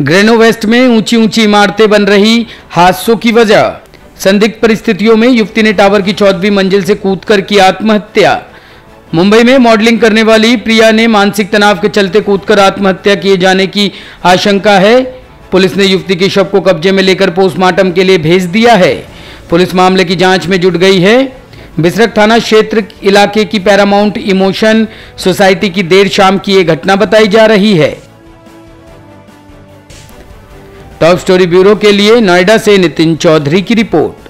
ग्रेनोवेस्ट में ऊंची ऊंची इमारतें बन रही, हादसों की वजह। संदिग्ध परिस्थितियों में युवती ने टावर की 14वीं मंजिल से कूदकर की आत्महत्या। मुंबई में मॉडलिंग करने वाली प्रिया ने मानसिक तनाव के चलते कूदकर आत्महत्या किए जाने की आशंका है। पुलिस ने युवती के शव को कब्जे में लेकर पोस्टमार्टम के लिए भेज दिया है। पुलिस मामले की जांच में जुट गई है। बिसरख थाना क्षेत्र इलाके की पैरामाउंट इमोशन सोसाइटी की देर शाम की ये घटना बताई जा रही है। टॉप स्टोरी ब्यूरो के लिए नोएडा से नितिन चौधरी की रिपोर्ट।